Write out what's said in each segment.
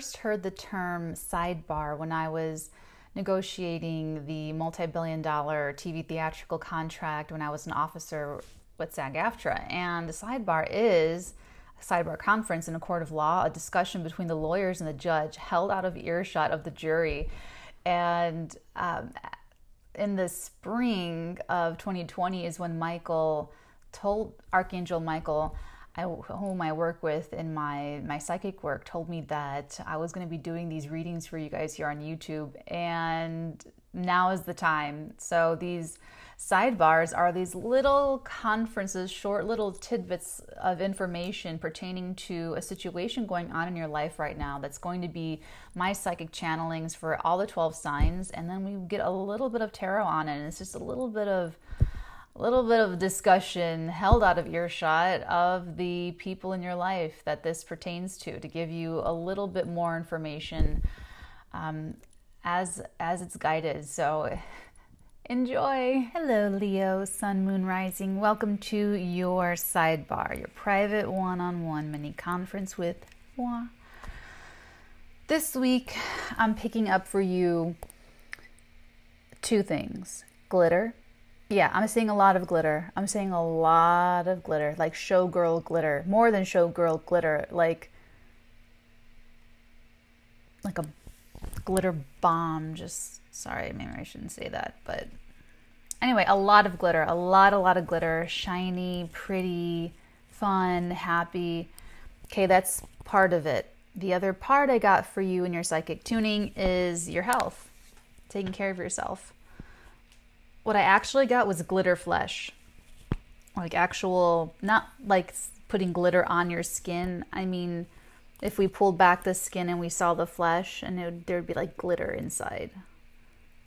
first heard the term sidebar when I was negotiating the multi-billion-dollar TV theatrical contract when I was an officer with SAG-AFTRA. And a sidebar is a sidebar conference in a court of law, a discussion between the lawyers and the judge held out of earshot of the jury. And in the spring of 2020 is when Michael told, Archangel Michael, whom I work with in my psychic work, told me that I was going to be doing these readings for you guys here on YouTube, and now is the time. So these sidebars are these little conferences, short little tidbits of information pertaining to a situation going on in your life right now. That's going to be my psychic channelings for all the 12 signs, and then we get a little bit of tarot on it, and it's just a little bit of discussion held out of earshot of the people in your life that this pertains to give you a little bit more information as it's guided. So enjoy. Hello, Leo, Sun, Moon, Rising. Welcome to your sidebar, your private one-on-one mini conference with moi. This week, I'm picking up for you two things. Glitter. Yeah, I'm seeing a lot of glitter. I'm seeing a lot of glitter, like showgirl glitter, more than showgirl glitter, like a glitter bomb. Just, sorry, maybe I shouldn't say that, but anyway, a lot of glitter, a lot of glitter, shiny, pretty, fun, happy. Okay, that's part of it. The other part I got for you in your psychic tuning is your health, taking care of yourself. What I actually got was glitter flesh, like actual, not like putting glitter on your skin. I mean, if we pulled back the skin and we saw the flesh, and there'd be like glitter inside.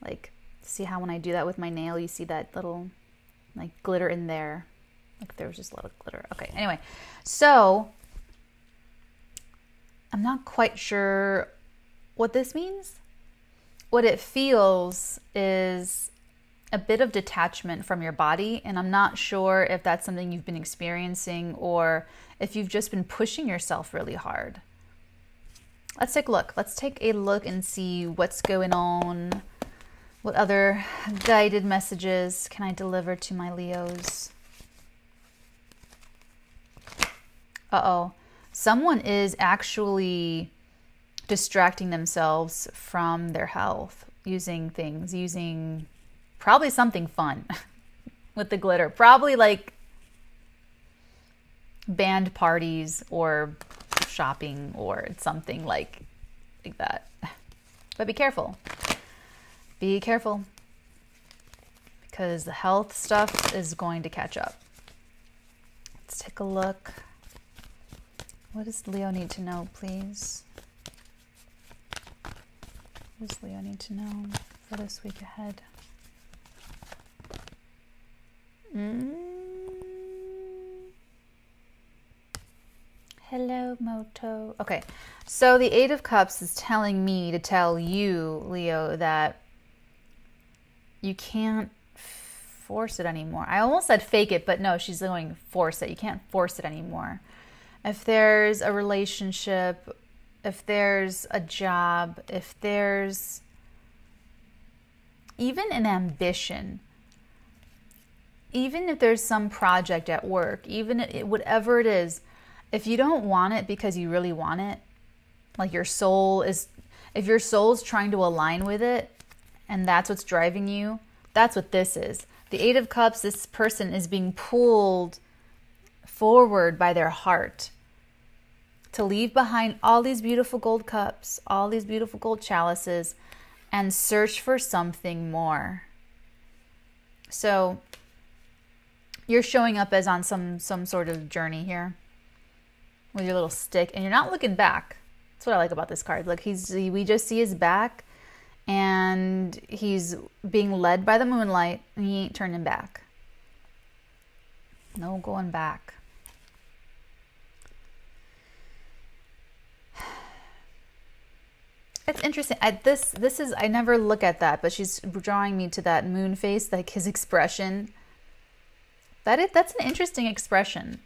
Like, see how when I do that with my nail, you see that little like glitter in there. Like there was just a lot of glitter. Okay, anyway, so I'm not quite sure what this means. What it feels is a bit of detachment from your body, and I'm not sure if that's something you've been experiencing or if you've just been pushing yourself really hard. Let's take a look. Let's take a look and see what's going on. What other guided messages can I deliver to my Leos? Uh-oh. Someone is actually distracting themselves from their health, using things, using probably something fun with the glitter, probably like band parties or shopping or something like that. But be careful, because the health stuff is going to catch up. Let's take a look. What does Leo need to know, please? What does Leo need to know for this week ahead? Hello, Moto. Okay, so the Eight of Cups is telling me to tell you, Leo, that you can't force it anymore. I almost said fake it, but no, she's going force it. You can't force it anymore. If there's a relationship, if there's a job, if there's even an ambition, even if there's some project at work, even whatever it is, if you don't want it because you really want it, like your soul is, if your soul's trying to align with it and that's what's driving you, that's what this is. The Eight of Cups, this person is being pulled forward by their heart to leave behind all these beautiful gold cups, all these beautiful gold chalices, and search for something more. So you're showing up as on some sort of journey here with your little stick, and you're not looking back. That's what I like about this card. Look, we just see his back, and he's being led by the moonlight, and he ain't turning back. No going back. It's interesting. This is, I never look at that, but she's drawing me to that moon face, like his expression. That's an interesting expression.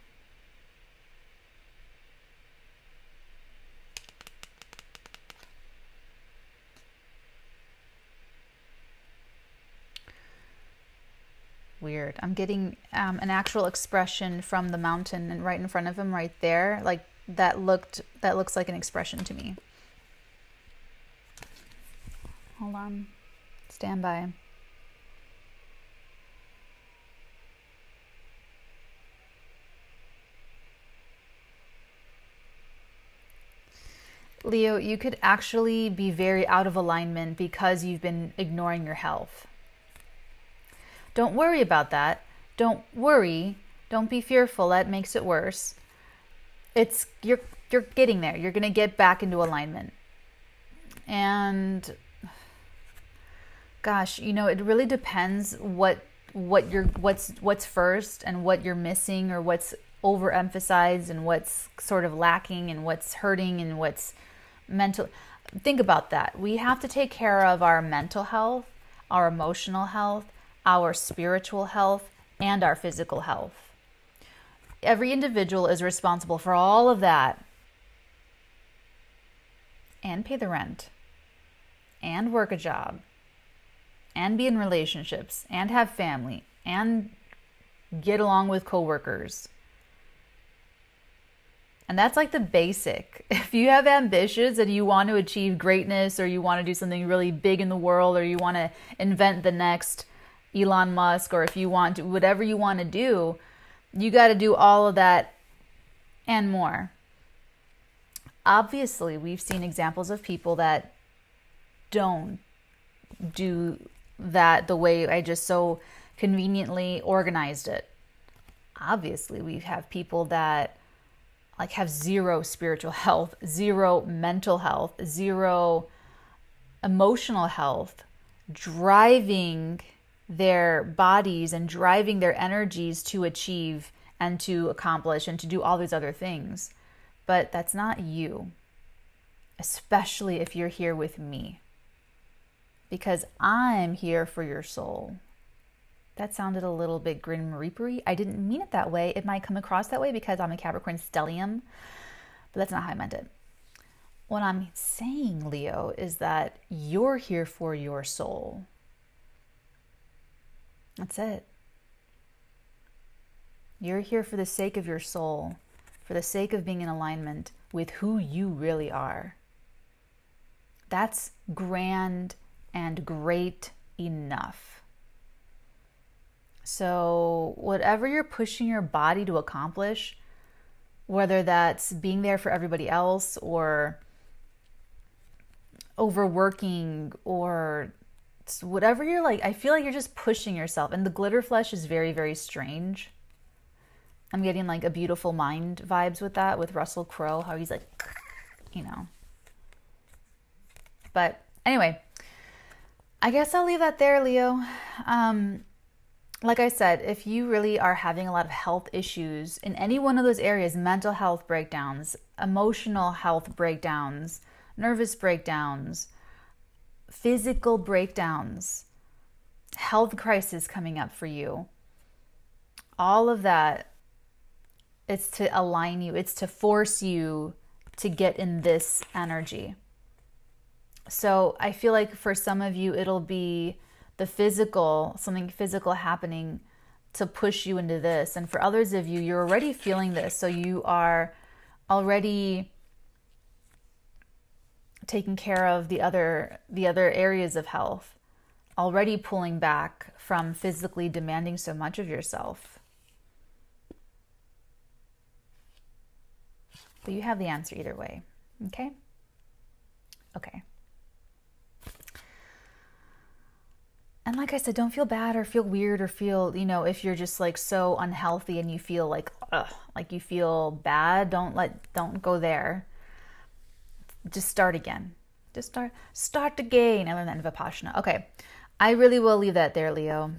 weird. I'm getting an actual expression from the mountain and right in front of him right there. Like that looks like an expression to me. Hold on. Stand by. Leo, you could actually be very out of alignment because you've been ignoring your health. Don't worry about that. Don't worry. Don't be fearful. That makes it worse. It's you're getting there. You're going to get back into alignment. And gosh, you know, it really depends what's first and what you're missing or what's overemphasized and what's sort of lacking and what's hurting and what's mental. Think about that. We have to take care of our mental health, our emotional health, our spiritual health, and our physical health. Every individual is responsible for all of that, and pay the rent, and work a job, and be in relationships, and have family, and get along with coworkers. And that's like the basic. If you have ambitions and you want to achieve greatness or you want to do something really big in the world or you want to invent the next Elon Musk or if you want to, whatever you want to do, you got to do all of that and more. Obviously, we've seen examples of people that don't do that the way I just so conveniently organized it. Obviously, we have people that like have zero spiritual health, zero mental health, zero emotional health, driving their bodies and driving their energies to achieve and to accomplish and to do all these other things. But that's not you, especially if you're here with me, because I'm here for your soul. That sounded a little bit grim reapery. I didn't mean it that way. It might come across that way because I'm a Capricorn stellium, but that's not how I meant it. What I'm saying, Leo, is that you're here for your soul. That's it. You're here for the sake of your soul, for the sake of being in alignment with who you really are. That's grand and great enough. So whatever you're pushing your body to accomplish, whether that's being there for everybody else or overworking or whatever you're like, I feel like you're just pushing yourself. And the glitter flesh is very, very strange. I'm getting like a beautiful mind vibes with that, with Russell Crowe, how he's like, you know. But anyway, I guess I'll leave that there, Leo. Like I said, if you really are having a lot of health issues in any one of those areas, mental health breakdowns, emotional health breakdowns, nervous breakdowns, physical breakdowns, health crisis coming up for you, all of that, it's to align you, it's to force you to get in this energy. So I feel like for some of you, it'll be the physical, something physical happening to push you into this. And for others of you, you're already feeling this. So you are already taking care of the other areas of health, already pulling back from physically demanding so much of yourself. But you have the answer either way, okay? Okay. And like I said, don't feel bad or feel weird or feel, you know, if you're just like so unhealthy and you feel like, ugh, like you feel bad, don't go there. Just start again. Just start again. I learned that in Vipassana. Okay. I really will leave that there, Leo.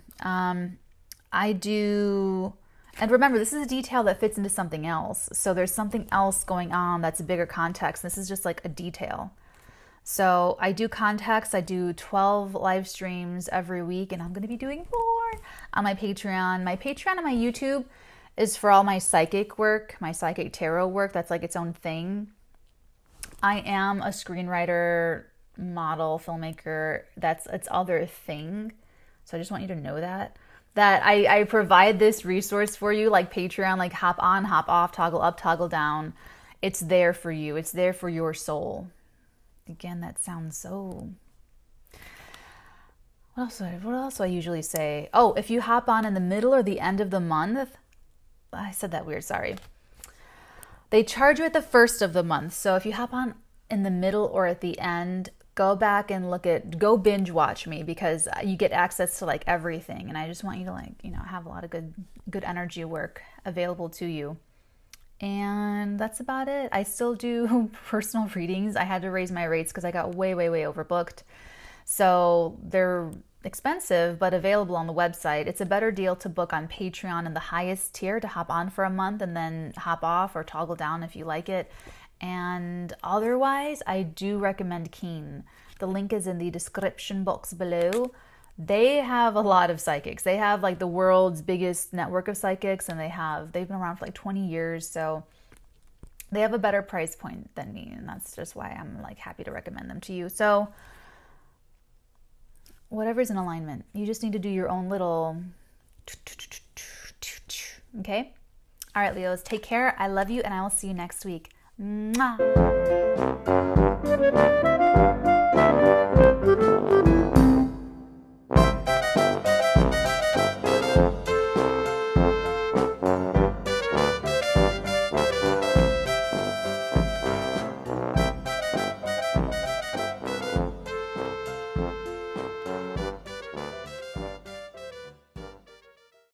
I do. And remember, this is a detail that fits into something else. So there's something else going on that's a bigger context. This is just like a detail. So I do contacts, I do 12 live streams every week, and I'm going to be doing more on my Patreon. My Patreon and my YouTube is for all my psychic work, my psychic tarot work. That's like its own thing. I am a screenwriter, model, filmmaker. That's its other thing. So I just want you to know that. that I provide this resource for you, like Patreon, like hop on, hop off, toggle up, toggle down. It's there for you. It's there for your soul. Again, that sounds so... What else do I usually say? Oh, if you hop on in the middle or the end of the month, I said that weird, sorry. They charge you at the first of the month. So if you hop on in the middle or at the end, go back and look at, go binge watch me, because you get access to like everything. And I just want you to like, you know, have a lot of good energy work available to you. And that's about it. I still do personal readings. I had to raise my rates because I got way, way, way overbooked. So they're expensive, but available on the website. It's a better deal to book on Patreon in the highest tier, to hop on for a month and then hop off or toggle down if you like it. And otherwise, I do recommend Keen. The link is in the description box below. They have a lot of psychics. They have like the world's biggest network of psychics, and they've been around for like 20 years. So they have a better price point than me, and that's just why I'm like happy to recommend them to you. So whatever's in alignment, you just need to do your own little, okay? All right, Leos, take care. I love you, and I will see you next week. Mwah.